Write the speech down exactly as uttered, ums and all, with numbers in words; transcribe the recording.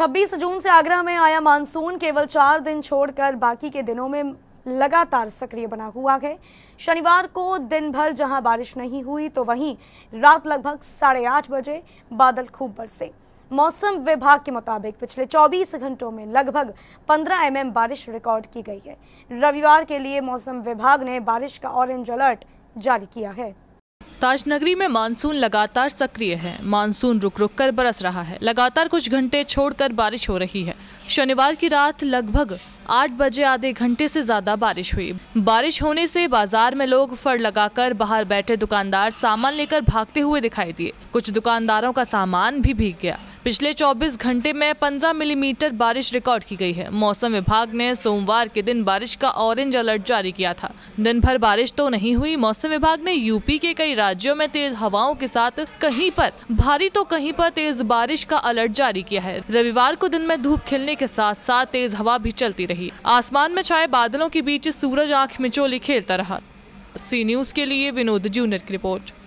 छब्बीस जून से आगरा में आया मानसून केवल चार दिन छोड़कर बाकी के दिनों में लगातार सक्रिय बना हुआ है। शनिवार को दिन भर जहां बारिश नहीं हुई तो वहीं रात लगभग साढ़े आठ बजे बादल खूब बरसे। मौसम विभाग के मुताबिक पिछले चौबीस घंटों में लगभग पंद्रह एम एम बारिश रिकॉर्ड की गई है। रविवार के लिए मौसम विभाग ने बारिश का ऑरेंज अलर्ट जारी किया है। ताजनगरी में मानसून लगातार सक्रिय है। मानसून रुक रुक कर बरस रहा है। लगातार कुछ घंटे छोड़कर बारिश हो रही है। शनिवार की रात लगभग आठ बजे आधे घंटे से ज्यादा बारिश हुई। बारिश होने से बाजार में लोग फड़ लगाकर बाहर बैठे दुकानदार सामान लेकर भागते हुए दिखाई दिए। कुछ दुकानदारों का सामान भी भीग गया। पिछले चौबीस घंटे में पंद्रह मिलीमीटर बारिश रिकॉर्ड की गई है। मौसम विभाग ने सोमवार के दिन बारिश का ऑरेंज अलर्ट जारी किया था। दिन भर बारिश तो नहीं हुई। मौसम विभाग ने यूपी के कई राज्यों में तेज हवाओं के साथ कहीं पर भारी तो कहीं पर तेज बारिश का अलर्ट जारी किया है। रविवार को दिन में धूप खिलने के साथ साथ तेज हवा भी चलती रही। आसमान में छाए बादलों के बीच सूरज आंख मिचोली खेलता रहा। सी न्यूज़ के लिए विनोद जूनियर की रिपोर्ट।